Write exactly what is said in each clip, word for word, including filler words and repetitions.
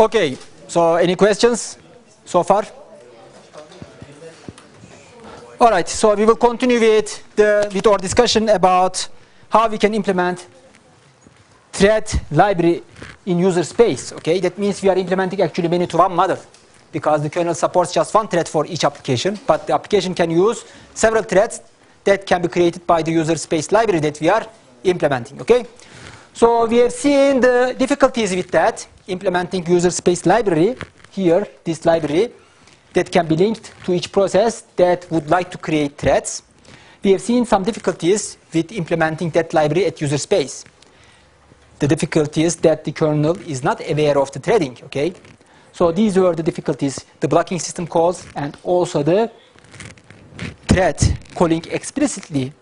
Okay, so any questions so far? All right, so we will continue with, the, with our discussion about how we can implement thread library in user space. Okay, that means we are implementing actually many-to-one model, because the kernel supports just one thread for each application, but the application can use several threads that can be created by the user space library that we are implementing. Okay, so we have seen the difficulties with that, implementing user space library here, this library that can be linked to each process that would like to create threads. We have seen some difficulties with implementing that library at user space. The difficulty is that the kernel is not aware of the threading. Okay, so these were the difficulties, the blocking system calls and also the thread calling explicitly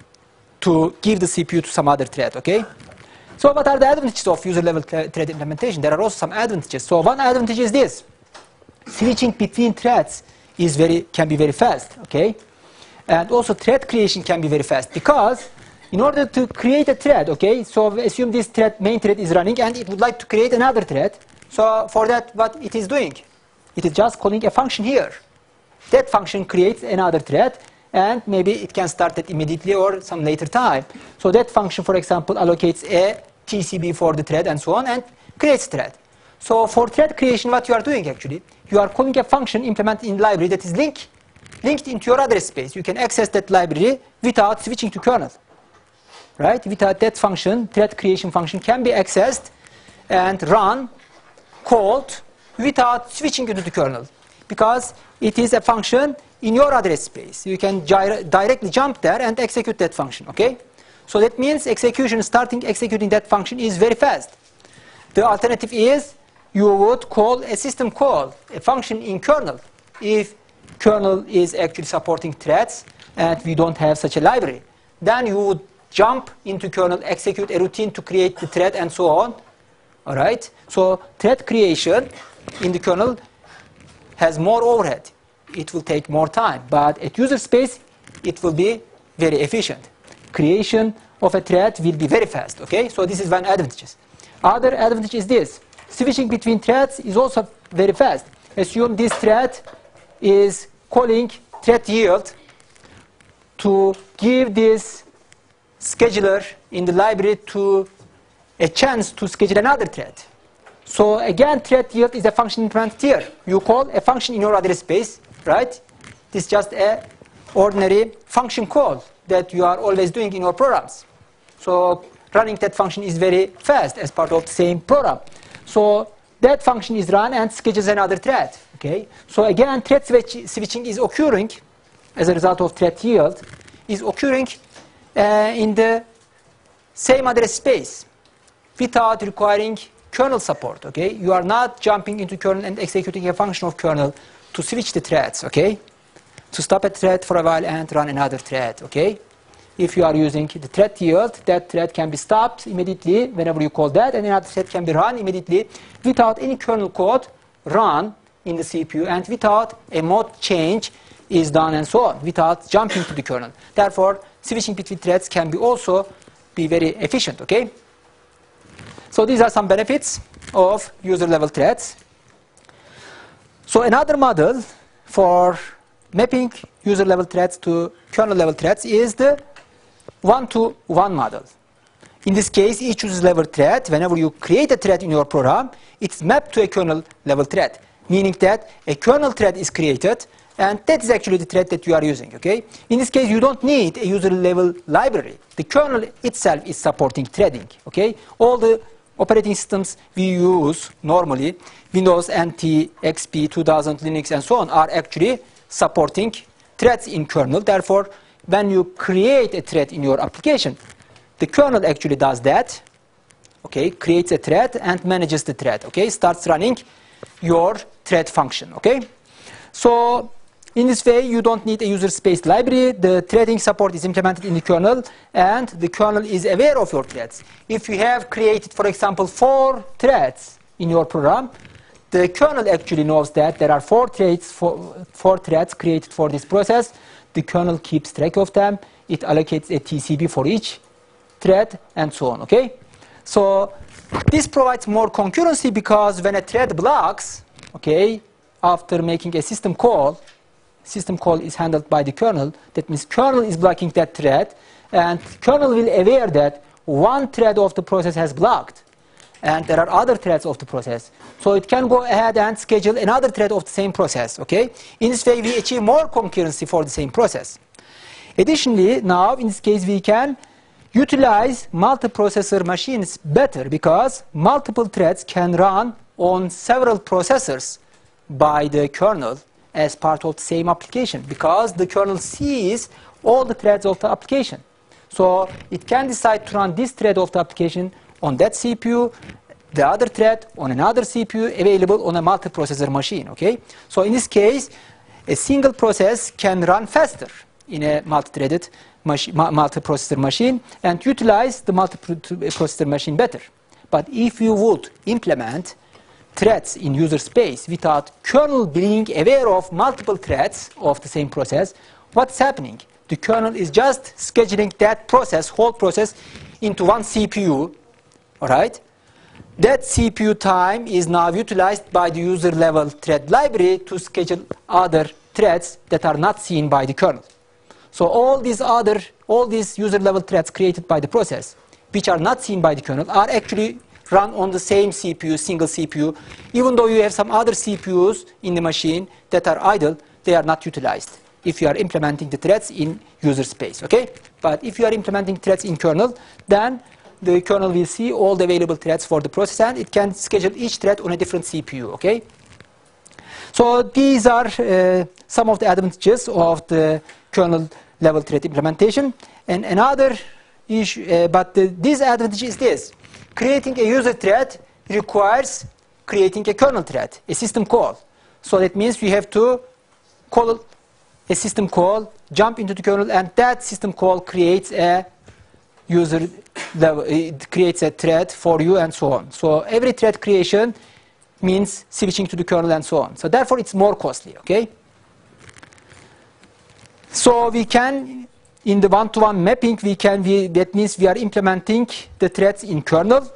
to give the C P U to some other thread. Okay, so what are the advantages of user level thread implementation? There are also some advantages. So one advantage is this: switching between threads is very can be very fast. Okay, and also thread creation can be very fast, because in order to create a thread, okay, so assume this thread, main thread is running and it would like to create another thread. So for that, what it is doing? It is just calling a function here. That function creates another thread, and maybe it can start it immediately or some later time. So that function, for example, allocates a T C B for the thread and so on and creates thread. So for thread creation, what you are doing actually, you are calling a function implemented in library that is linked, linked into your address space. You can access that library without switching to kernel. Right? Without that function, thread creation function can be accessed and run, called, without switching into the kernel, because it is a function in your address space. You can directly jump there and execute that function. Okay? So that means execution, starting executing that function is very fast. The alternative is you would call a system call, a function in kernel, if kernel is actually supporting threads and we don't have such a library. Then you would jump into kernel, execute a routine to create the thread and so on. All right? So thread creation in the kernel has more overhead. It will take more time, but at user space, it will be very efficient. Creation of a thread will be very fast, okay? So this is one advantage. Other advantage is this. Switching between threads is also very fast. Assume this thread is calling thread yield to give this scheduler in the library to a chance to schedule another thread. So again, thread yield is a function implemented here. You call a function in your address space, right? This is just an ordinary function call that you are always doing in your programs. So running that function is very fast as part of the same program. So that function is run and schedules another thread. Okay? So again, thread switch switching is occurring as a result of thread yield, is occurring Uh, in the same address space without requiring kernel support, okay? You are not jumping into kernel and executing a function of kernel to switch the threads, okay? To stop a thread for a while and run another thread, okay? If you are using the thread yield, that thread can be stopped immediately whenever you call that, and another thread can be run immediately without any kernel code run in the C P U and without a mode change is done and so on, without jumping to the kernel. Therefore, switching between threads can be also be very efficient, okay? So these are some benefits of user-level threads. So another model for mapping user-level threads to kernel-level threads is the one-to-one model. In this case, each user-level thread, whenever you create a thread in your program, it's mapped to a kernel-level thread, meaning that a kernel thread is created, and that is actually the thread that you are using, okay? In this case, you don't need a user-level library. The kernel itself is supporting threading, okay? All the operating systems we use normally, Windows, N T, X P, two thousand, Linux, and so on, are actually supporting threads in kernel. Therefore, when you create a thread in your application, the kernel actually does that, okay? Creates a thread and manages the thread, okay? Starts running your thread function, okay? So in this way, you don't need a user space library. The threading support is implemented in the kernel, and the kernel is aware of your threads. If you have created, for example, four threads in your program, the kernel actually knows that there are four threads, four, four threads created for this process. The kernel keeps track of them. It allocates a T C B for each thread, and so on. Okay? So this provides more concurrency because when a thread blocks, okay, after making a system call, system call is handled by the kernel. That means kernel is blocking that thread, and kernel will aware that one thread of the process has blocked, and there are other threads of the process. So it can go ahead and schedule another thread of the same process, okay? In this way, we achieve more concurrency for the same process. Additionally, now, in this case, we can utilize multiprocessor machines better because multiple threads can run on several processors by the kernel as part of the same application because the kernel sees all the threads of the application. So it can decide to run this thread of the application on that C P U, the other thread on another C P U available on a multiprocessor machine, okay? So in this case, a single process can run faster in a multi-threaded machi multiprocessor machine and utilize the multiprocessor machine better. But if you would implement threads in user space without kernel being aware of multiple threads of the same process, what's happening? The kernel is just scheduling that process, whole process, into one C P U, all right? That C P U time is now utilized by the user-level thread library to schedule other threads that are not seen by the kernel. So all these other, all these user-level threads created by the process, which are not seen by the kernel, are actually run on the same C P U, single C P U. Even though you have some other C P Us in the machine that are idle, they are not utilized if you are implementing the threads in user space, okay? But if you are implementing threads in kernel, then the kernel will see all the available threads for the process and it can schedule each thread on a different C P U, okay? So these are uh, some of the advantages of the kernel level thread implementation. And another issue, uh, but the disadvantage is this. Creating a user thread requires creating a kernel thread, a system call. So that means you have to call a system call, jump into the kernel, and that system call creates a user level, it creates a thread for you, and so on. So every thread creation means switching to the kernel, and so on. So therefore, it's more costly. Okay. So we can. In the one-to-one mapping, we can we, that means we are implementing the threads in kernel.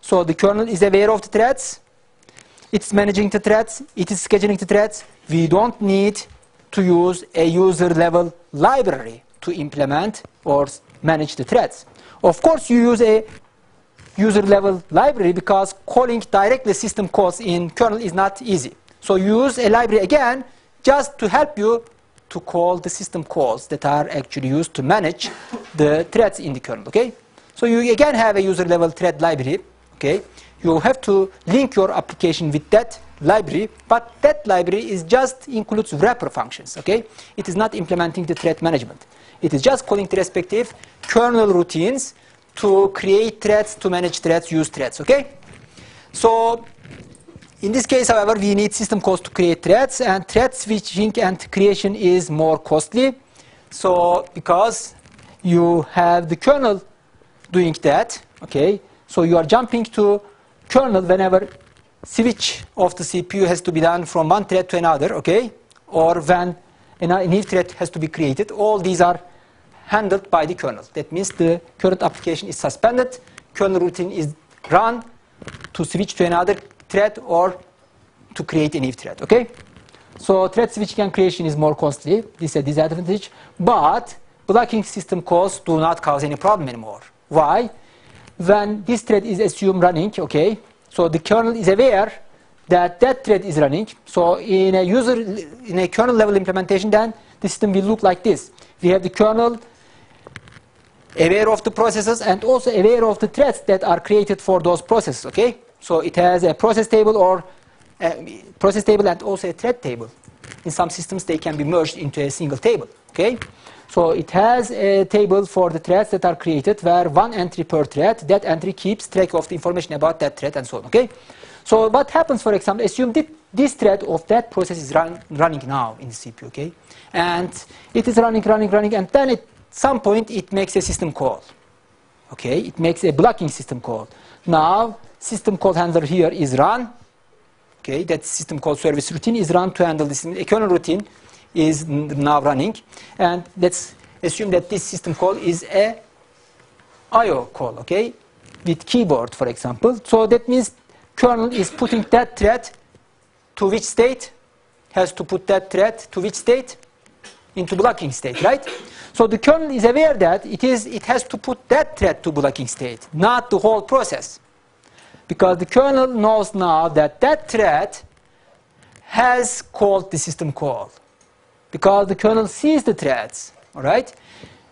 So the kernel is aware of the threads. It's managing the threads. It is scheduling the threads. We don't need to use a user-level library to implement or manage the threads. Of course, you use a user-level library because calling directly system calls in kernel is not easy. So you use a library again just to help you to call the system calls that are actually used to manage the threads in the kernel, okay? So you again have a user-level thread library, okay? You have to link your application with that library, but that library is just includes wrapper functions, okay? It is not implementing the thread management. It is just calling the respective kernel routines to create threads, to manage threads, use threads, okay? So in this case, however, we need system calls to create threads, and thread switching and creation is more costly. So because you have the kernel doing that, okay, so you are jumping to kernel whenever switch of the C P U has to be done from one thread to another, okay, or when a new thread has to be created. All these are handled by the kernel. That means the current application is suspended, kernel routine is run to switch to another thread or to create an if thread, okay? So thread switching and creation is more costly. This is a disadvantage, but blocking system calls do not cause any problem anymore. Why? When this thread is assumed running, okay, so the kernel is aware that that thread is running. So in a user, in a kernel level implementation, then the system will look like this. We have the kernel aware of the processes and also aware of the threads that are created for those processes, okay? So it has a process table or a process table and also a thread table. In some systems, they can be merged into a single table, okay? So it has a table for the threads that are created where one entry per thread, that entry keeps track of the information about that thread and so on, okay? So what happens, for example, assume that this thread of that process is run, running now in the C P U, okay? And it is running, running, running, and then at some point it makes a system call, okay? It makes a blocking system call. Now, system call handler here is run. Okay, that system call service routine is run to handle this. A kernel routine is now running. And let's assume that this system call is a I O call, okay? with keyboard, for example. So that means kernel is putting that thread to which state? Has to put that thread to which state? Into blocking state, right? So the kernel is aware that it is it has to put that thread to blocking state, not the whole process. Because the kernel knows now that that thread has called the system call. Because the kernel sees the threads, all right?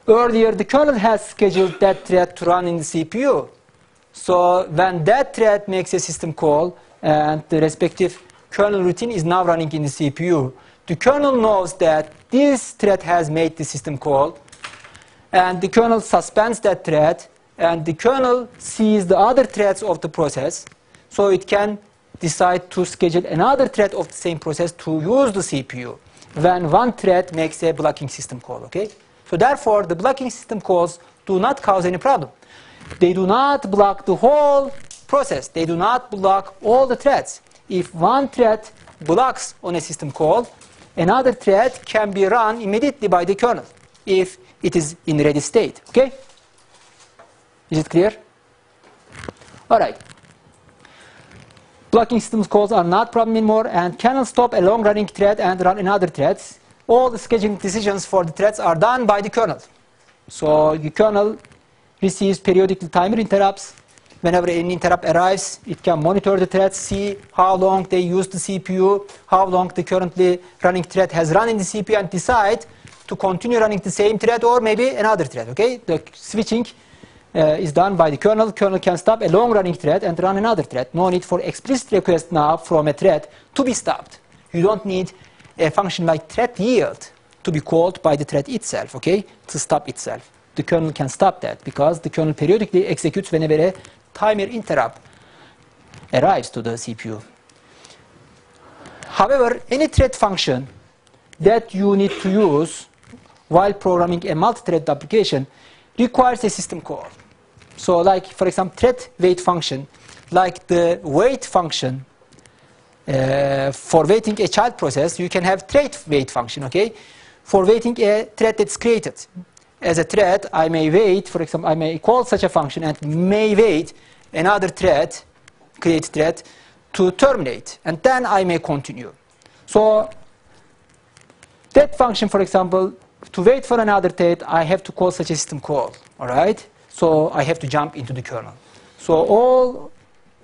Earlier, the kernel has scheduled that thread to run in the C P U. So when that thread makes a system call, and the respective kernel routine is now running in the C P U, the kernel knows that this thread has made the system call, and the kernel suspends that thread, and the kernel sees the other threads of the process, so it can decide to schedule another thread of the same process to use the C P U when one thread makes a blocking system call, okay? So therefore, the blocking system calls do not cause any problem. They do not block the whole process. They do not block all the threads. If one thread blocks on a system call, another thread can be run immediately by the kernel if it is in ready state, okay? Is it clear? All right. Blocking system calls are not a problem anymore and cannot stop a long-running thread and run another thread. All the scheduling decisions for the threads are done by the kernel. So the kernel receives periodically timer interrupts. Whenever an interrupt arrives, it can monitor the threads, see how long they used the C P U, how long the currently running thread has run in the C P U, and decide to continue running the same thread or maybe another thread, okay? The switching uh, is done by the kernel. Kernel can stop a long-running thread and run another thread. No need for explicit request now from a thread to be stopped. You don't need a function like thread yield to be called by the thread itself, okay? To stop itself. The kernel can stop that because the kernel periodically executes whenever a timer interrupt arrives to the C P U. However, any thread function that you need to use while programming a multi-thread application requires a system call. So like, for example, thread wait function, like the wait function uh, for waiting a child process, you can have thread wait function, okay? For waiting a thread that's created. As a thread, I may wait, for example, I may call such a function and may wait another thread, create thread, to terminate. And then I may continue. So that function, for example, to wait for another thread, I have to call such a system call, all right? So I have to jump into the kernel. So all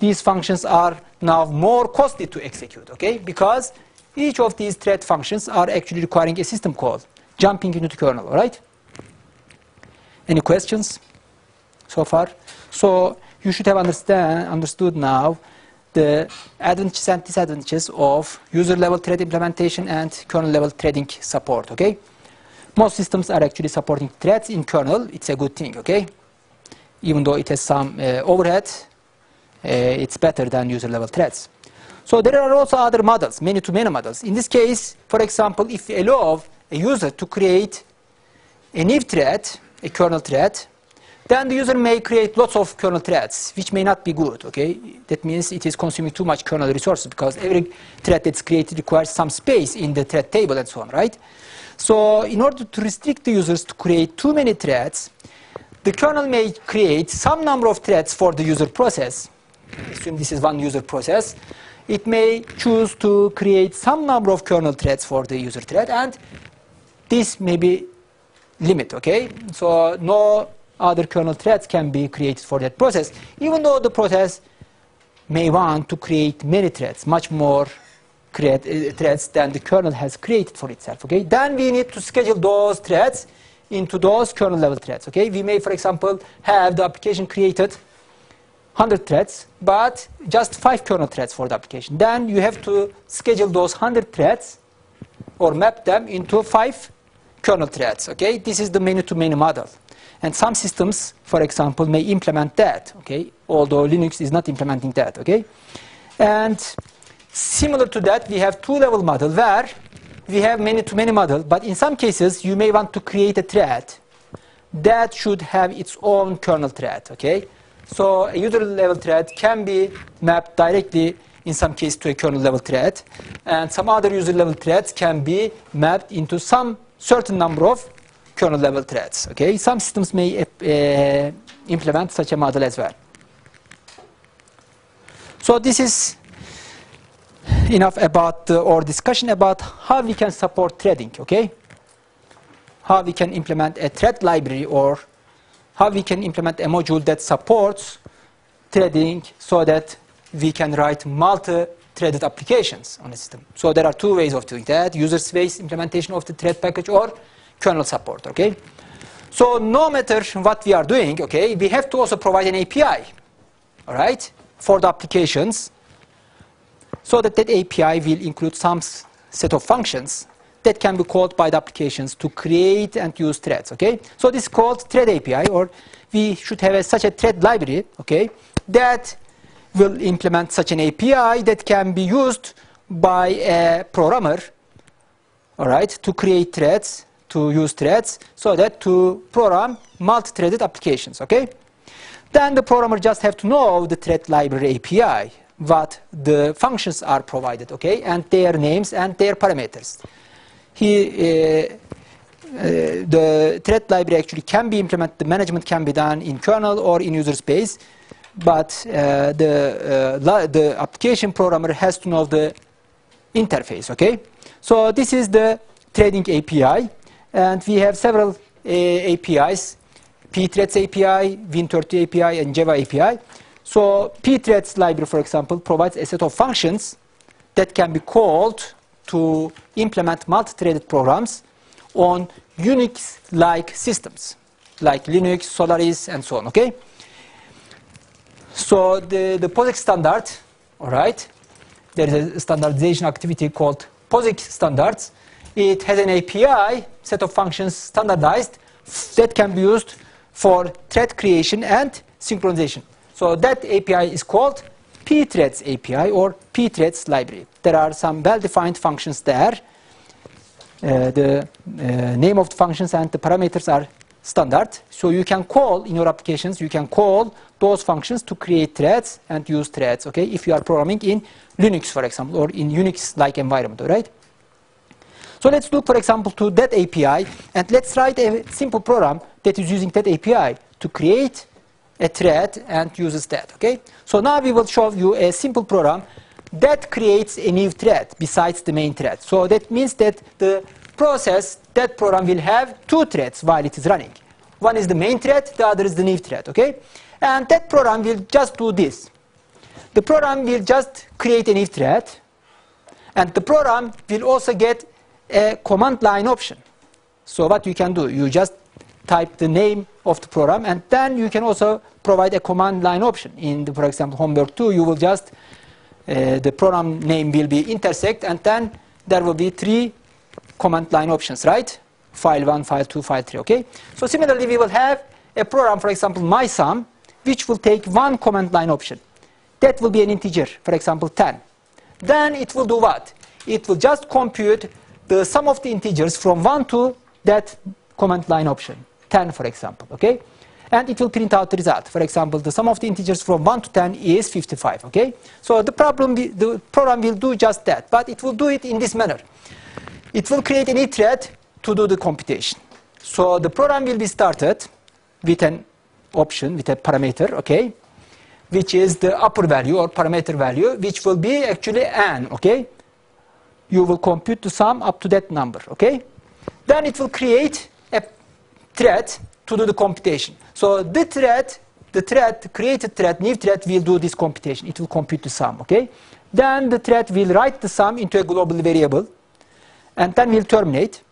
these functions are now more costly to execute, okay? Because each of these thread functions are actually requiring a system call, jumping into the kernel, all right? Any questions so far? So you should have understand, understood now the advantages and disadvantages of user-level thread implementation and kernel-level threading support, okay? Most systems are actually supporting threads in kernel. It's a good thing, okay? Even though it has some uh, overhead, uh, it's better than user-level threads. So there are also other models, many-to-many models. In this case, for example, if you allow a user to create a new thread, a kernel thread, then the user may create lots of kernel threads, which may not be good, okay? That means it is consuming too much kernel resources because every thread that's created requires some space in the thread table and so on, right? So in order to restrict the users to create too many threads, the kernel may create some number of threads for the user process. Assume this is one user process. It may choose to create some number of kernel threads for the user thread, and this may be limit, okay? So no other kernel threads can be created for that process, even though the process may want to create many threads, much more create, uh, threads than the kernel has created for itself, okay? Then we need to schedule those threads into those kernel-level threads, okay? We may, for example, have the application created one hundred threads, but just five kernel threads for the application. Then you have to schedule those one hundred threads or map them into five kernel threads, okay? This is the many-to-many model. And some systems, for example, may implement that, okay? Although Linux is not implementing that, okay? And similar to that, we have two-level model where we have many-to-many model, but in some cases, you may want to create a thread that should have its own kernel thread, okay? So a user-level thread can be mapped directly in some cases to a kernel-level thread, and some other user-level threads can be mapped into some certain number of kernel-level threads, okay? Some systems may uh, implement such a model as well. So this is enough about uh, our discussion about how we can support threading, okay? How we can implement a thread library, or how we can implement a module that supports threading so that we can write multi-threaded applications on the system. So there are two ways of doing that: user space implementation of the thread package or kernel support, okay? So no matter what we are doing, okay, we have to also provide an A P I, all right, for the applications, so that that A P I will include some set of functions that can be called by the applications to create and use threads, okay? So this is called thread A P I, or we should have a, such a thread library, okay, that will implement such an A P I that can be used by a programmer, all right, to create threads, to use threads, so that to program multi-threaded applications, okay? Then the programmer just have to know the thread library A P I, what the functions are provided, okay, and their names and their parameters. He, uh, uh, the thread library actually can be implemented, the management can be done in kernel or in user space, but uh, the, uh, the application programmer has to know the interface, okay? So this is the threading A P I, and we have several uh, A P Is, pthreads A P I, win thirty A P I, and Java A P I. So pthreads library, for example, provides a set of functions that can be called to implement multi-threaded programs on Unix-like systems, like Linux, Solaris, and so on, okay? So the, the POSIX standard, all right, there is a standardization activity called POSIX standards. It has an A P I, set of functions standardized, that can be used for thread creation and synchronization. So that A P I is called pthreads A P I or pthreads library. There are some well-defined functions there. Uh, the uh, name of the functions and the parameters are standard. So you can call, in your applications, you can call those functions to create threads and use threads, okay? If you are programming in Linux, for example, or in Unix-like environment, all right? So let's look, for example, to that A P I, and let's write a simple program that is using that A P I to create a thread and uses that, okay? So now we will show you a simple program that creates a new thread besides the main thread. So that means that the process, that program will have two threads while it is running. One is the main thread, the other is the new thread, okay? And that program will just do this. The program will just create a new thread, and the program will also get a command line option. So what you can do, you just type the name of the program, and then you can also provide a command line option. In the, for example, homework two, you will just, uh, the program name will be intersect, and then there will be three command line options, right? File one, file two, file three, okay? So similarly, we will have a program, for example, my sum, which will take one command line option. That will be an integer, for example, ten. Then it will do what? It will just compute the sum of the integers from one to that command line option, ten, for example, okay? And it will print out the result. For example, the sum of the integers from one to ten is fifty-five, okay? So the problem, the program will do just that, but it will do it in this manner. It will create a new thread to do the computation. So the program will be started with an option, with a parameter, okay? Which is the upper value or parameter value, which will be actually n, okay? You will compute the sum up to that number, okay? Then it will create a thread to do the computation. So the thread, the thread, the created thread, new thread will do this computation. It will compute the sum, okay? Then the thread will write the sum into a global variable, and then will terminate.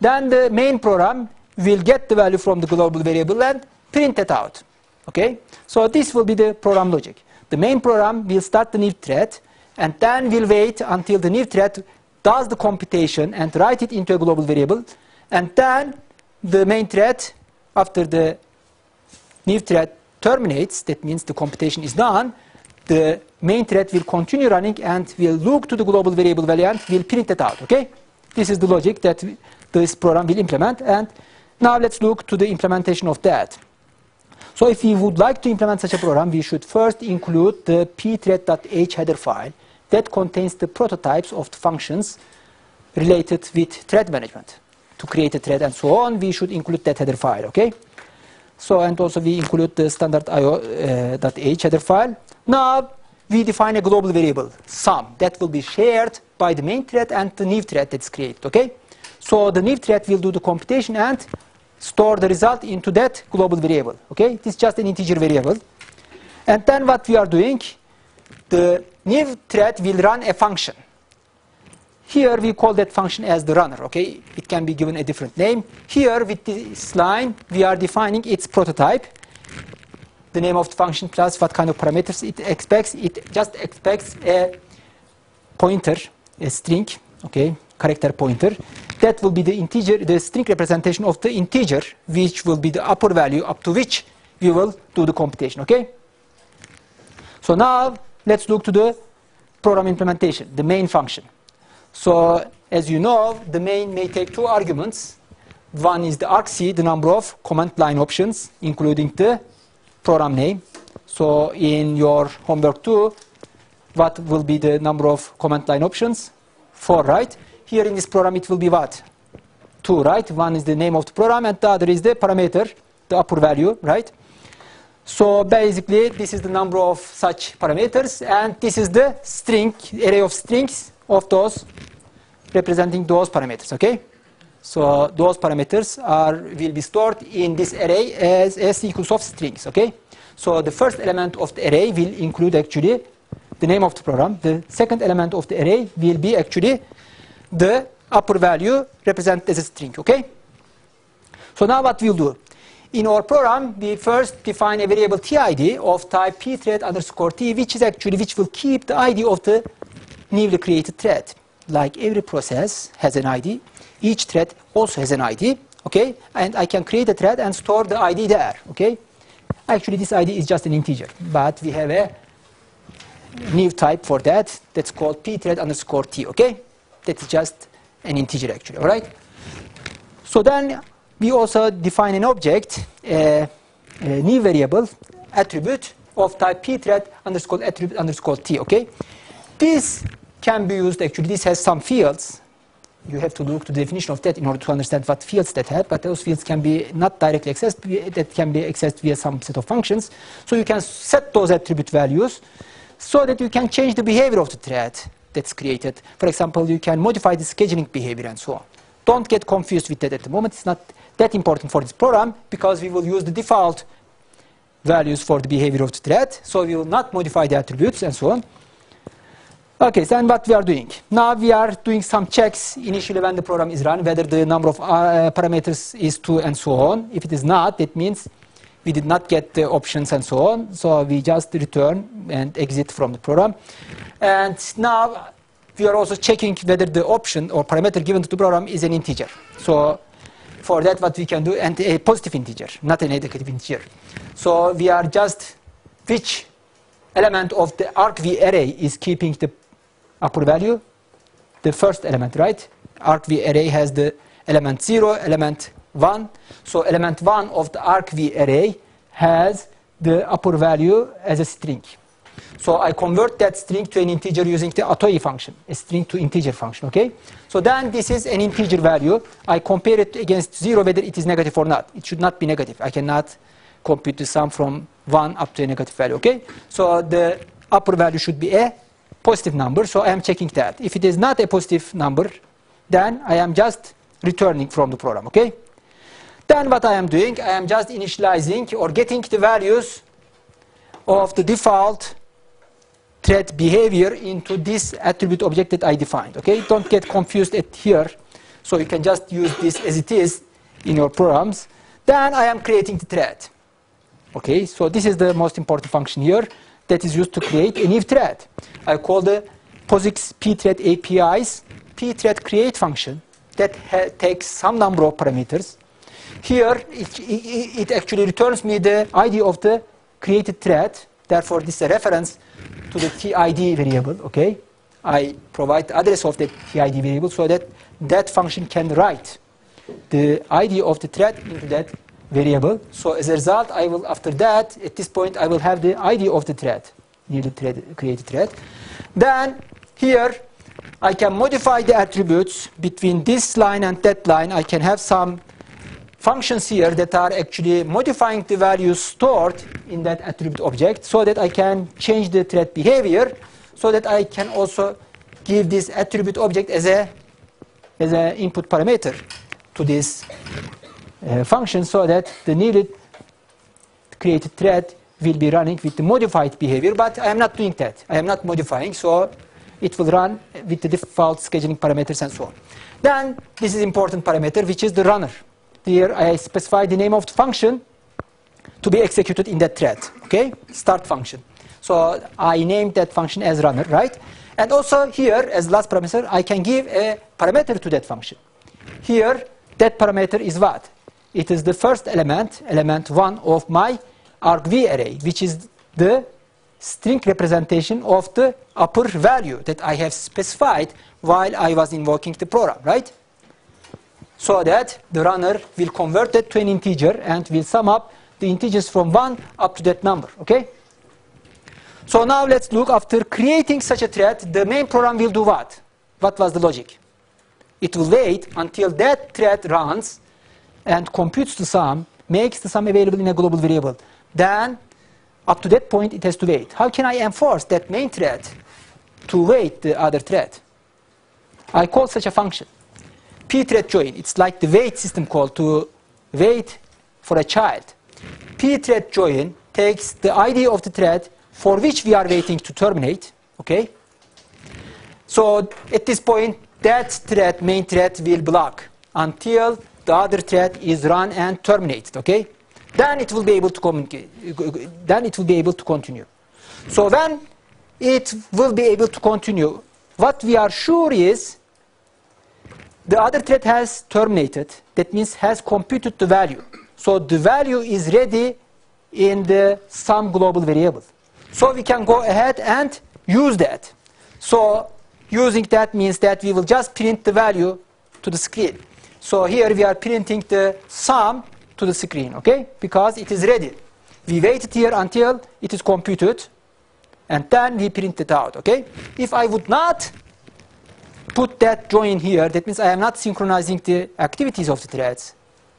Then the main program will get the value from the global variable and print it out, okay? So this will be the program logic. The main program will start the new thread, and then will wait until the new thread does the computation and write it into a global variable, and then the main thread, after the new thread terminates, that means the computation is done, the main thread will continue running and will look to the global variable value and will print it out, okay? This is the logic that we, this program will implement, and now let's look to the implementation of that. So if we would like to implement such a program, we should first include the pthread.h header file that contains the prototypes of the functions related with thread management. To create a thread and so on, we should include that header file, okay? So, and also we include the standard I O dot h uh, header file. Now, we define a global variable, sum, that will be shared by the main thread and the new thread that's created, okay? So the new thread will do the computation and store the result into that global variable, okay? It is just an integer variable. And then what we are doing, the new thread will run a function. Here we call that function as the runner, okay? It can be given a different name. Here with this line, we are defining its prototype, the name of the function plus what kind of parameters it expects. It just expects a pointer, a string, okay, character pointer. That will be the integer, the string representation of the integer, which will be the upper value up to which we will do the computation, okay? So now let's look to the program implementation, the main function. So as you know, the main may take two arguments. One is the argc, the number of command line options, including the program name. So in your homework two, what will be the number of command line options? Four, right? Here in this program it will be what? Two, right? One is the name of the program and the other is the parameter, the upper value, right? So basically this is the number of such parameters and this is the string, array of strings of those representing those parameters, okay? So those parameters are will be stored in this array as a sequence of strings, okay? So the first element of the array will include actually the name of the program. The second element of the array will be actually the upper value represented as a string, okay? So now what we'll do? In our program, we first define a variable T I D of type pthread underscore t, which is actually which will keep the I D of the newly created thread. Like every process has an I D, each thread also has an I D, okay? And I can create a thread and store the I D there, okay? Actually, this I D is just an integer, but we have a new type for that. That's called pthread underscore t, okay? That's just an integer actually, all right? So then we also define an object, a, a new variable, attribute of type pthread underscore attribute underscore t, okay? This can be used, actually this has some fields. You have to look to the definition of that in order to understand what fields that have, but those fields can be not directly accessed, that can be accessed via some set of functions. So you can set those attribute values so that you can change the behavior of the thread that's created. For example, you can modify the scheduling behavior and so on. Don't get confused with that at the moment. It's not that important for this program because we will use the default values for the behavior of the thread. So we will not modify the attributes and so on. Okay, so then what we are doing? Now we are doing some checks initially when the program is run, whether the number of uh, parameters is two and so on. If it is not, that means we did not get the options and so on. So we just return and exit from the program. And now we are also checking whether the option or parameter given to the program is an integer. So for that what we can do, and a positive integer, not a negative integer. So we are just, which element of the argv array is keeping the upper value? The first element, right? Argv array has the element zero, element one. So element one of the argv array has the upper value as a string. So I convert that string to an integer using the atoi function, a string to integer function, okay? So then this is an integer value. I compare it against zero, whether it is negative or not. It should not be negative. I cannot compute the sum from one up to a negative value, okay? So the upper value should be a positive number, so I am checking that. If it is not a positive number, then I am just returning from the program, okay? Then what I am doing, I am just initializing or getting the values of the default thread behavior into this attribute object that I defined, okay? Don't get confused at here. So you can just use this as it is in your programs. Then I am creating the thread. Okay, so this is the most important function here that is used to create a new thread. I call the POSIX pthread A P Is pthread create function that takes some number of parameters. Here, it, it, it actually returns me the I D of the created thread. Therefore, this is a reference to the T I D variable, okay? I provide the address of the T I D variable so that that function can write the I D of the thread into that variable. So as a result, I will, after that, at this point, I will have the I D of the thread, newly created thread. Then here, I can modify the attributes between this line and that line. I can have some functions here that are actually modifying the values stored in that attribute object so that I can change the thread behavior, so that I can also give this attribute object as a as an input parameter to this uh, function, so that the needed created thread will be running with the modified behavior. But I am not doing that. I am not modifying, so it will run with the default scheduling parameters and so on. Then this is important parameter, which is the runner. Here I specify the name of the function to be executed in that thread, okay? Start function. So I named that function as runner, right? And also here, as last parameter, I can give a parameter to that function. Here, that parameter is what? It is the first element, element one of my argv array, which is the string representation of the upper value that I have specified while I was invoking the program, right? So that the runner will convert that to an integer and will sum up the integers from one up to that number, okay? So now let's look, after creating such a thread, the main program will do what? What was the logic? It will wait until that thread runs and computes the sum, makes the sum available in a global variable. Then, up to that point, it has to wait. How can I enforce that main thread to wait the other thread? I call such a function, pthread join. It's like the wait system call to wait for a child. Pthread join takes the I D of the thread for which we are waiting to terminate, okay? So at this point, that thread, main thread, will block until the other thread is run and terminated, okay? Then it will be able to communicate, then it will be able to continue. So when it will be able to continue, what we are sure is the other thread has terminated. That means has computed the value. So the value is ready in the sum global variable. So we can go ahead and use that. So using that means that we will just print the value to the screen. So here we are printing the sum to the screen, okay? Because it is ready. We waited here until it is computed, and then we print it out, okay? If I would not put that join here, that means I am not synchronizing the activities of the threads,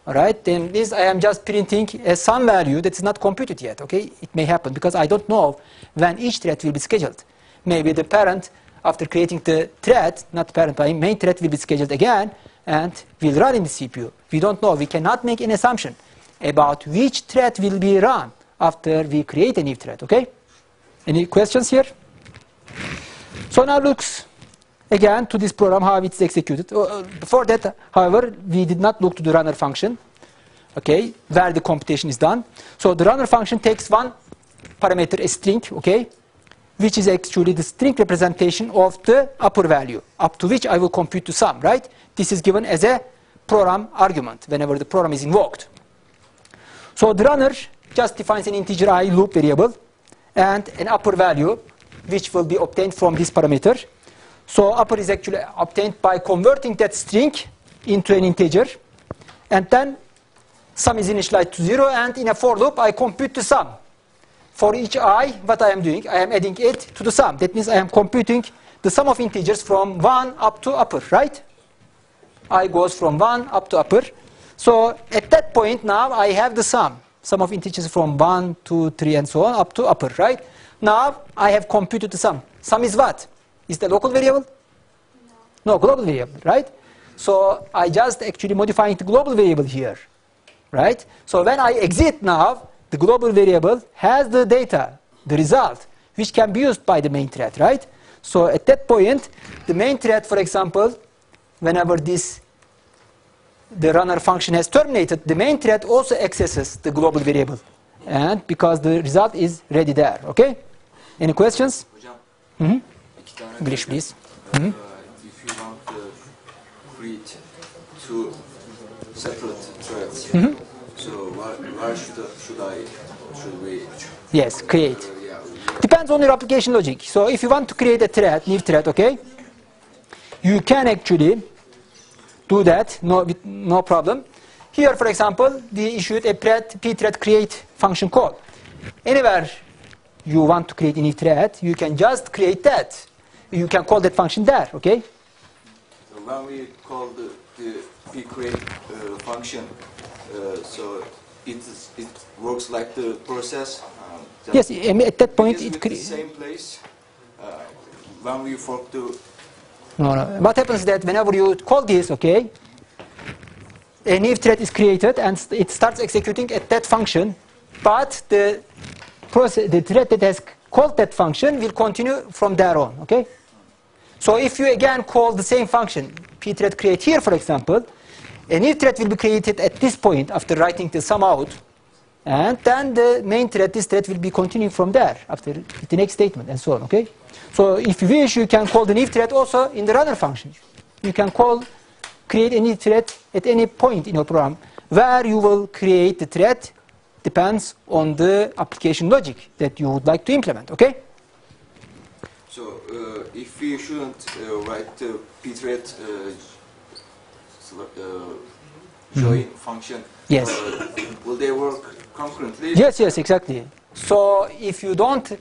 all right? Then this I am just printing a sum value that is not computed yet, okay? It may happen because I don't know when each thread will be scheduled. Maybe the parent, after creating the thread, not parent, but main thread will be scheduled again, and will run in the C P U. We don't know. We cannot make an assumption about which thread will be run after we create a new thread, okay? Any questions here? So now looks again to this program, how it's executed. Uh, before that, however, we did not look to the runner function, okay, where the computation is done. So the runner function takes one parameter, a string, okay, which is actually the string representation of the upper value, up to which I will compute the sum, right? This is given as a program argument whenever the program is invoked. So the runner just defines an integer I loop variable and an upper value, which will be obtained from this parameter. So upper is actually obtained by converting that string into an integer, and then sum is initialized to zero, and in a for loop I compute the sum. For each I, what I am doing, I am adding it to the sum. That means I am computing the sum of integers from one up to upper, right? I goes from one up to upper. So at that point now I have the sum. Sum of integers from one, two, three and so on up to upper, right? Now I have computed the sum. Sum is what? Is the local variable? No, no global variable, right? So I just actually modifying the global variable here, right? So when I exit now, the global variable has the data, the result, which can be used by the main thread, right? So at that point, the main thread, for example, whenever this, the runner function has terminated, the main thread also accesses the global variable. And because the result is ready there, okay? Any questions? Mm-hmm. English, please. Mm-hmm. uh, if you want to create two separate threads, mm-hmm. So why, why should, I, should I, should we? Yes, create. Uh, yeah. Depends on your application logic. So if you want to create a thread, new thread, okay? You can actually do that, no, with no problem. Here, for example, we issued a pthread create function call. Anywhere you want to create a new thread, you can just create that. You can call that function there, okay? So when we call the, the pcreate uh, function, Uh, so it, is, it works like the process. Um, yes, I mean, at that point it, it could... the same place uh, when we fork the... No, no. What happens is that whenever you call this, okay, a new thread is created and it starts executing at that function, but the process, the thread that has called that function will continue from there on, okay? So if you again call the same function, pthread create here, for example, a new thread will be created at this point after writing the sum out, and then the main thread, this thread will be continuing from there after the next statement and so on, okay? So if you wish, you can call the new thread also in the runner function. You can call, create any thread at any point in your program. Where you will create the thread depends on the application logic that you would like to implement, okay? So uh, if we shouldn't uh, write the pthread uh, uh, join mm-hmm. function, yes. Uh, will they work concurrently? Yes, yes, exactly. So if you don't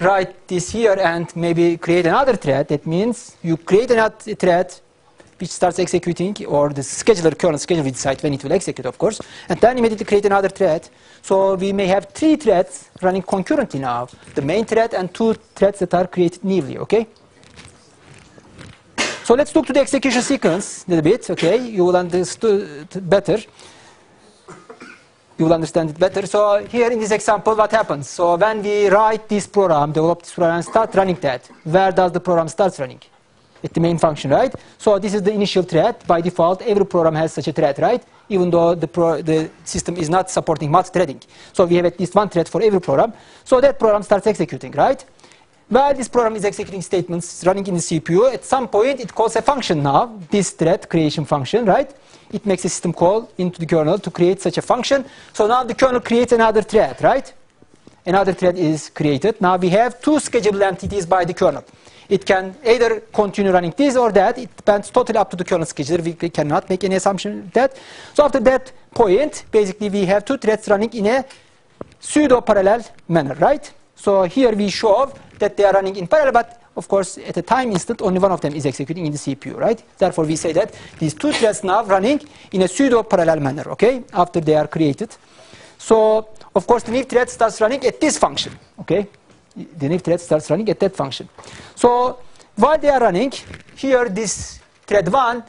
write this here and maybe create another thread, that means you create another thread which starts executing, or the scheduler, current scheduler will decide when it will execute, of course, and then immediately create another thread. So we may have three threads running concurrently now, the main thread and two threads that are created newly, okay? So let's look to the execution sequence a little bit, okay? You will understand it better. You will understand it better. So here in this example, what happens? So when we write this program, develop this program, and start running that, where does the program start running? At the main function, right? So this is the initial thread. By default, every program has such a thread, right? Even though the, pro the system is not supporting multi-threading. So we have at least one thread for every program. So that program starts executing, right? While this program is executing statements, it's running in the C P U. At some point, it calls a function now, this thread creation function, right? It makes a system call into the kernel to create such a function. So now the kernel creates another thread, right? Another thread is created. Now we have two scheduled entities by the kernel. It can either continue running this or that. It depends totally up to the kernel scheduler. We cannot make any assumption of that. So after that point, basically we have two threads running in a pseudo-parallel manner, right? So here we show that they are running in parallel, but of course at a time instant only one of them is executing in the C P U, right? Therefore we say that these two threads now running in a pseudo-parallel manner, okay? After they are created. So of course the new thread starts running at this function, okay? The new thread starts running at that function. So while they are running, here this thread one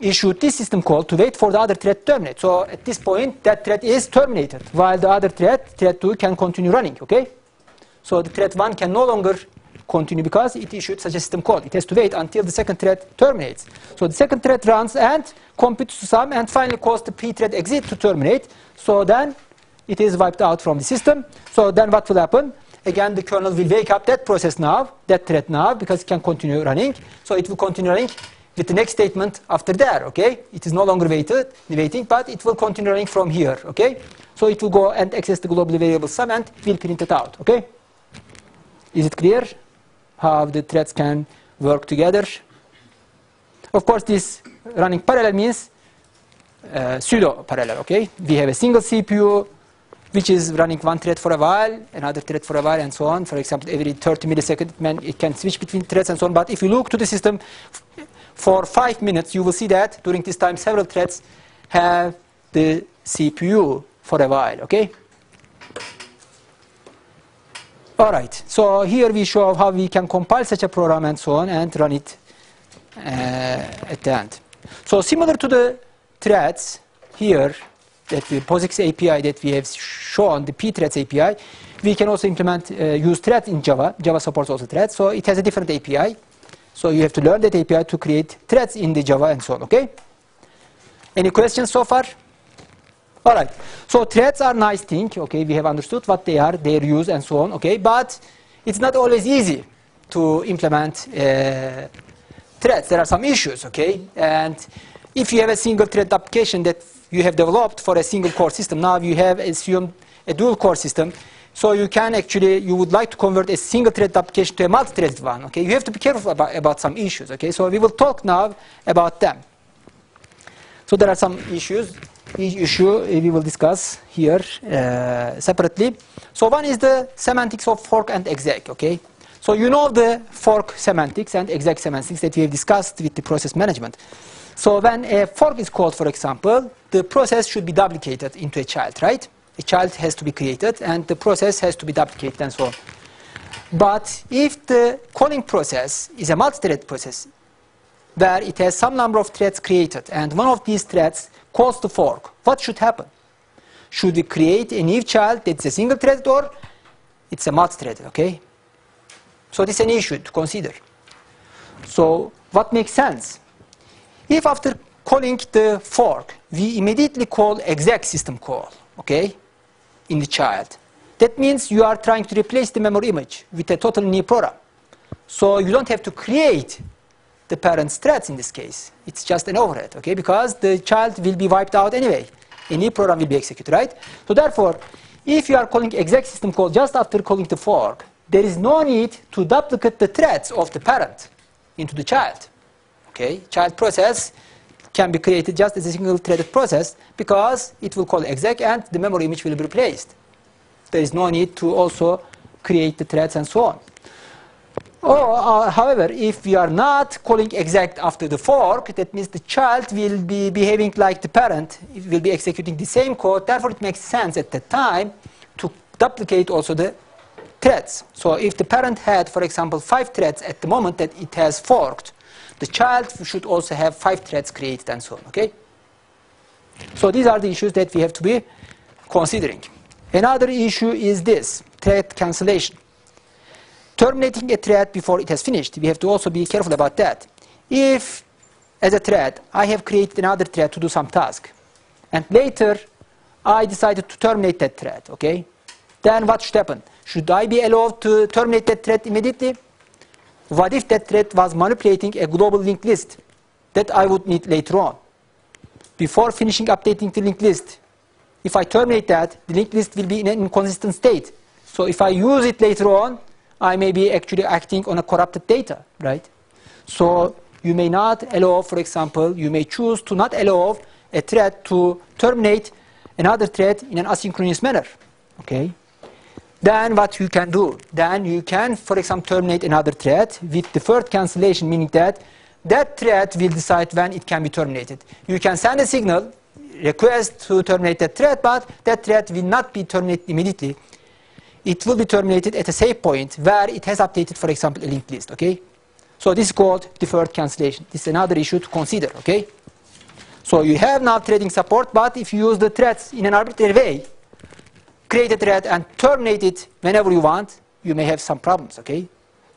issued this system call to wait for the other thread to terminate. So at this point, that thread is terminated, while the other thread, thread two, can continue running, okay? So the thread one can no longer continue because it issued such a system call. It has to wait until the second thread terminates. So the second thread runs and computes to sum and finally calls the pthread exit to terminate. So then it is wiped out from the system. So then what will happen? Again, the kernel will wake up that process now, that thread now, because it can continue running. So it will continue running with the next statement after there, okay? It is no longer waited, waiting, but it will continue running from here, okay? So it will go and access the globally variable sum and will print it out, okay? Is it clear how the threads can work together? Of course, this running parallel means uh, pseudo-parallel, okay? We have a single C P U, which is running one thread for a while, another thread for a while, and so on. For example, every thirty milliseconds, it can switch between threads and so on. But if you look to the system for five minutes, you will see that during this time, several threads have the C P U for a while, okay? All right, so here we show how we can compile such a program and so on and run it uh, at the end. So similar to the threads here, that the POSIX A P I that we have shown, the pthreads A P I, we can also implement, uh, use thread in Java. Java supports also threads, so it has a different A P I. So you have to learn that A P I to create threads in the Java and so on, okay? Any questions so far? All right, so threads are nice thing, okay? We have understood what they are, their use and so on, okay? But it's not always easy to implement uh, threads. There are some issues, okay? And if you have a single thread application that you have developed for a single core system, now you have assumed a dual core system, so you can actually, you would like to convert a single thread application to a multi-threaded one, okay? You have to be careful about, about some issues, okay? So we will talk now about them. So there are some issues, each issue we will discuss here uh, separately. So one is the semantics of fork and exec, okay? So you know the fork semantics and exec semantics that we have discussed with the process management. So when a fork is called, for example, the process should be duplicated into a child, right? A child has to be created, and the process has to be duplicated, and so on. But if the calling process is a multi-thread process, where it has some number of threads created, and one of these threads calls the fork, what should happen? Should we create a new child that's a single-threaded, or it's a multi-threaded, okay? So this is an issue to consider. So what makes sense? If after calling the fork, we immediately call exec system call, okay, in the child, that means you are trying to replace the memory image with a totally new program. So you don't have to create the parent's threads in this case. It's just an overhead, okay, because the child will be wiped out anyway. A new program will be executed, right? So therefore, if you are calling exec system call just after calling the fork, there is no need to duplicate the threads of the parent into the child. Okay, child process can be created just as a single-threaded process because it will call exec and the memory image will be replaced. There is no need to also create the threads and so on. Or, uh, however, if we are not calling exec after the fork, that means the child will be behaving like the parent. It will be executing the same code. Therefore, it makes sense at that time to duplicate also the threads. So if the parent had, for example, five threads at the moment that it has forked, the child should also have five threads created and so on, okay? So these are the issues that we have to be considering. Another issue is this, thread cancellation. Terminating a thread before it has finished, we have to also be careful about that. If, as a thread, I have created another thread to do some task, and later I decided to terminate that thread, okay? Then what should happen? Should I be allowed to terminate that thread immediately? What if that thread was manipulating a global linked list that I would need later on? Before finishing updating the linked list, if I terminate that, the linked list will be in an inconsistent state. So if I use it later on, I may be actually acting on a corrupted data, right? So you may not allow, for example, you may choose to not allow a thread to terminate another thread in an asynchronous manner, okay? Then what you can do? Then you can, for example, terminate another thread with deferred cancellation, meaning that that thread will decide when it can be terminated. You can send a signal, request to terminate that thread, but that thread will not be terminated immediately. It will be terminated at a save point where it has updated, for example, a linked list, okay? So this is called deferred cancellation. This is another issue to consider, okay? So you have now threading support, but if you use the threads in an arbitrary way, create a thread and terminate it whenever you want, you may have some problems, okay?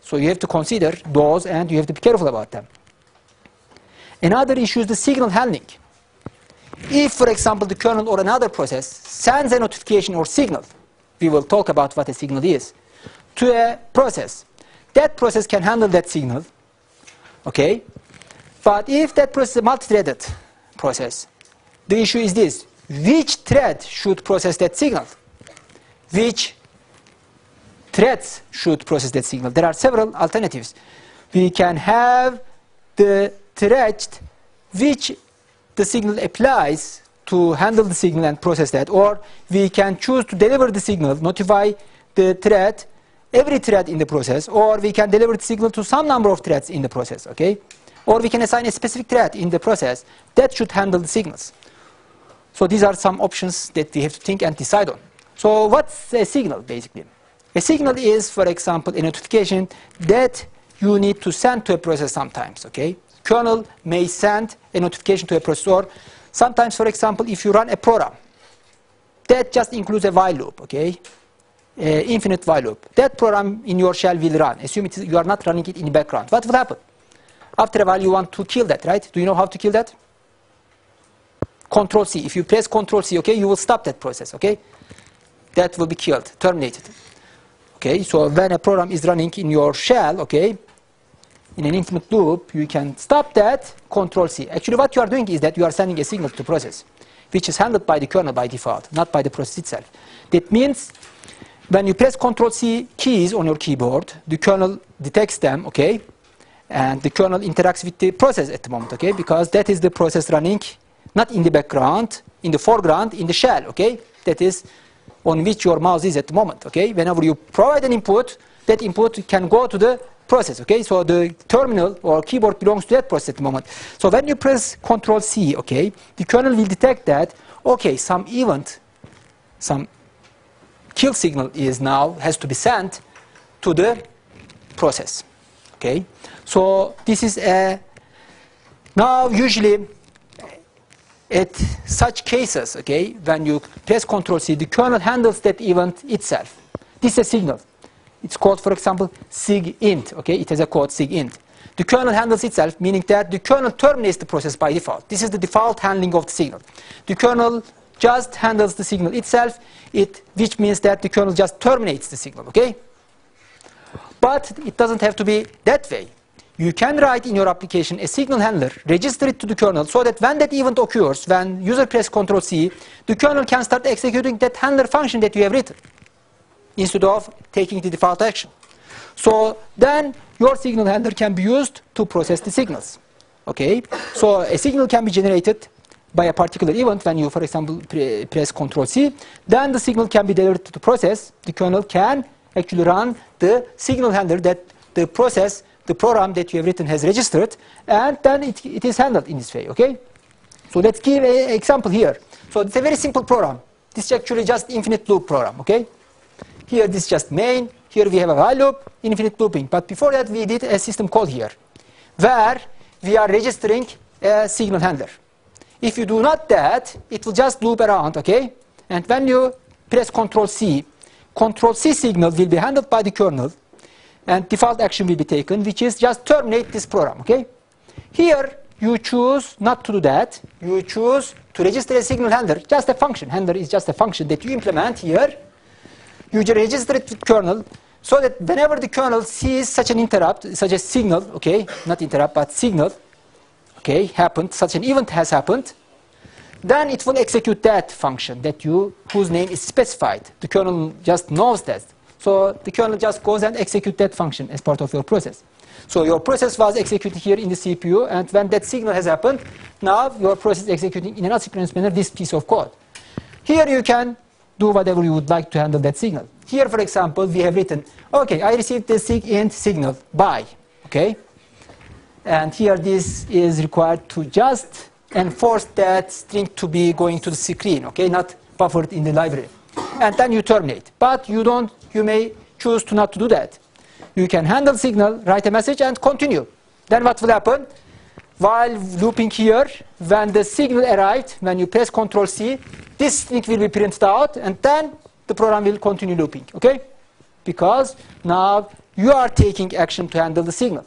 So you have to consider those and you have to be careful about them. Another issue is the signal handling. If, for example, the kernel or another process sends a notification or signal, we will talk about what a signal is, to a process, that process can handle that signal, okay? But if that process is a multi-threaded process, the issue is this, which thread should process that signal? Which threads should process that signal? There are several alternatives. We can have the thread which the signal applies to handle the signal and process that, or we can choose to deliver the signal, notify the thread, every thread in the process, or we can deliver the signal to some number of threads in the process, okay? Or we can assign a specific thread in the process that should handle the signals. So these are some options that we have to think and decide on. So what's a signal, basically? A signal is, for example, a notification that you need to send to a process sometimes, okay? Kernel may send a notification to a process, or sometimes, for example, if you run a program, that just includes a while loop, okay? Uh, infinite while loop. That program in your shell will run. Assume it is, you are not running it in the background. What will happen? After a while, you want to kill that, right? Do you know how to kill that? Control C. If you press Control C, okay, you will stop that process, okay? That will be killed, terminated. Okay, so when a program is running in your shell, okay, in an infinite loop, you can stop that, Control C. Actually, what you are doing is that you are sending a signal to the process, which is handled by the kernel by default, not by the process itself. That means when you press Control C keys on your keyboard, the kernel detects them, okay, and the kernel interacts with the process at the moment, okay, because that is the process running, not in the background, in the foreground, in the shell, okay, that is on which your mouse is at the moment, okay? Whenever you provide an input, that input can go to the process, okay? So the terminal or keyboard belongs to that process at the moment. So when you press Control C, okay, the kernel will detect that, okay, some event, some kill signal is now, has to be sent to the process, okay? So this is a, now usually at such cases, okay, when you press Control C, the kernel handles that event itself. This is a signal. It's called, for example, SIGINT. Okay, it has a code SIGINT. The kernel handles itself, meaning that the kernel terminates the process by default. This is the default handling of the signal. The kernel just handles the signal itself, it, which means that the kernel just terminates the signal. Okay, but it doesn't have to be that way. You can write in your application a signal handler, register it to the kernel, so that when that event occurs, when user press Control C, the kernel can start executing that handler function that you have written, instead of taking the default action. So then your signal handler can be used to process the signals. Okay, so a signal can be generated by a particular event when you, for example, pre press Control C. Then the signal can be delivered to the process. The kernel can actually run the signal handler that the process, the program that you have written has registered, and then it, it is handled in this way. Okay, so let's give an example here. So it's a very simple program. This is actually just infinite loop program. Okay. Here this is just main, here we have a while loop, infinite looping. But before that we did a system call here, where we are registering a signal handler. If you do not that, it will just loop around, okay? And when you press Control C, Control C signal will be handled by the kernel, and default action will be taken, which is just terminate this program, okay? Here you choose not to do that, you choose to register a signal handler, just a function. Handler is just a function that you implement here. You register it with kernel, so that whenever the kernel sees such an interrupt, such a signal, okay, not interrupt, but signal, okay, happened, such an event has happened, then it will execute that function that you, whose name is specified. The kernel just knows that. So the kernel just goes and executes that function as part of your process. So your process was executed here in the C P U, and when that signal has happened, now your process is executing in an asynchronous manner this piece of code. Here you can do whatever you would like to handle that signal. Here, for example, we have written, okay, I received the SIGINT signal, bye, okay? And here this is required to just enforce that string to be going to the screen, okay, not buffered in the library. And then you terminate. But you don't, you may choose to not to do that. You can handle signal, write a message, and continue. Then what will happen? While looping here, when the signal arrived, when you press Control C, this string will be printed out, and then the program will continue looping, okay? Because now you are taking action to handle the signal.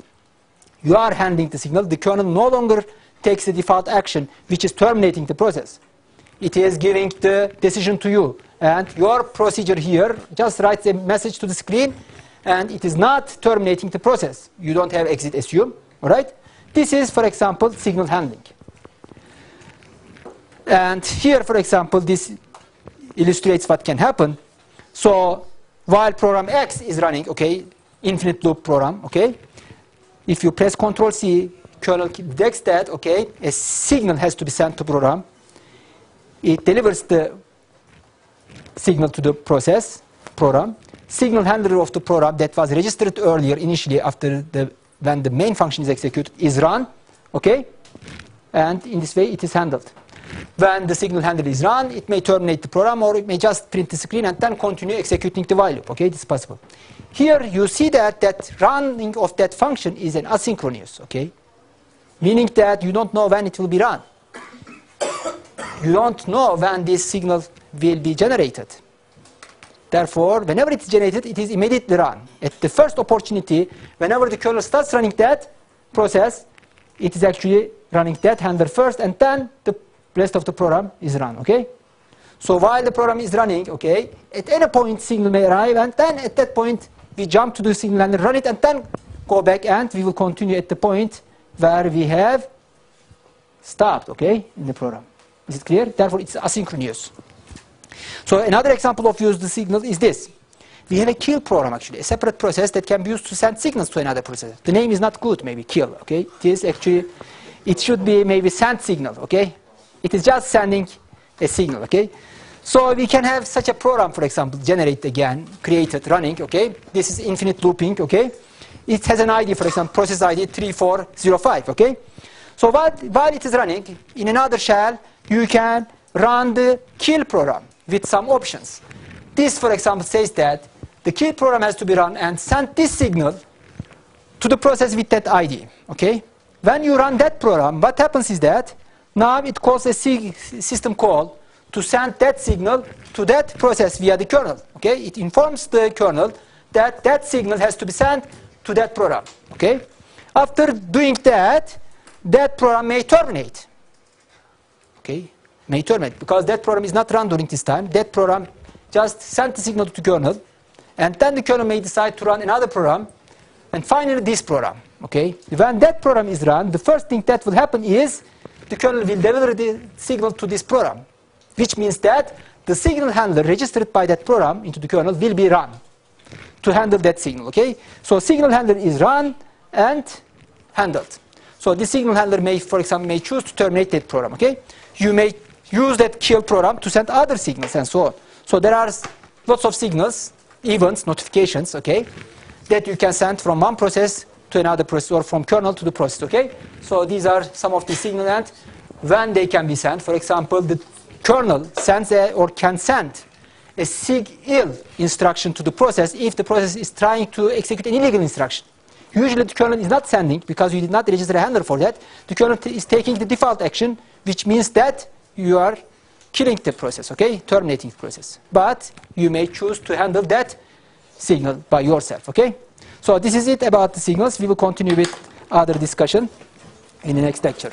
You are handling the signal. The kernel no longer takes the default action, which is terminating the process. It is giving the decision to you. And your procedure here just writes a message to the screen, and it is not terminating the process. You don't have exit assume, all right? This is, for example, signal handling. And here, for example, this illustrates what can happen. So while program X is running, okay, infinite loop program, okay, if you press Control C, kernel detects that, okay, a signal has to be sent to program. It delivers the signal to the process program. Signal handler of the program that was registered earlier, initially after the when the main function is executed, is run, okay, and in this way it is handled. When the signal handler is run, it may terminate the program, or it may just print the screen and then continue executing the while loop. Okay, it's possible. Here you see that that running of that function is an asynchronous, okay, meaning that you don't know when it will be run. You don't know when this signal will be generated. Therefore, whenever it's generated, it is immediately run. At the first opportunity, whenever the kernel starts running that process, it is actually running that handler first, and then the rest of the program is run, okay? So while the program is running, okay, at any point signal may arrive, and then at that point we jump to the signal and run it, and then go back, and we will continue at the point where we have stopped, okay, in the program. Is it clear? Therefore, it's asynchronous. So another example of use the signal is this. We have a kill program, actually, a separate process that can be used to send signals to another process. The name is not good, maybe, kill, okay? It is actually, it should be maybe send signal, okay? It is just sending a signal, okay? So we can have such a program, for example, generate again, created, running, okay? This is infinite looping, okay? It has an I D, for example, process I D three four zero five, okay? So while, while it is running, in another shell, you can run the kill program with some options. This, for example, says that the kill program has to be run and send this signal to the process with that I D, okay? When you run that program, what happens is that now it calls a system call to send that signal to that process via the kernel, okay? It informs the kernel that that signal has to be sent to that program, okay? After doing that, that program may terminate, okay? May terminate, because that program is not run during this time. That program just sent the signal to the kernel, and then the kernel may decide to run another program, and finally this program, okay? When that program is run, the first thing that will happen is the kernel will deliver the signal to this program, which means that the signal handler registered by that program into the kernel will be run to handle that signal, okay? So signal handler is run and handled. So the signal handler may, for example, may choose to terminate that program, okay? You may use that kill program to send other signals and so on. So there are lots of signals, events, notifications, okay, that you can send from one process to another process or from kernel to the process, okay? So these are some of the signal and when they can be sent. For example, the kernel sends a, or can send a sigil instruction to the process if the process is trying to execute an illegal instruction. Usually the kernel is not sending because you did not register a handler for that. The kernel is taking the default action, which means that you are killing the process, okay, terminating the process. But you may choose to handle that signal by yourself, okay? So this is it about the signals. We will continue with other discussion in the next lecture.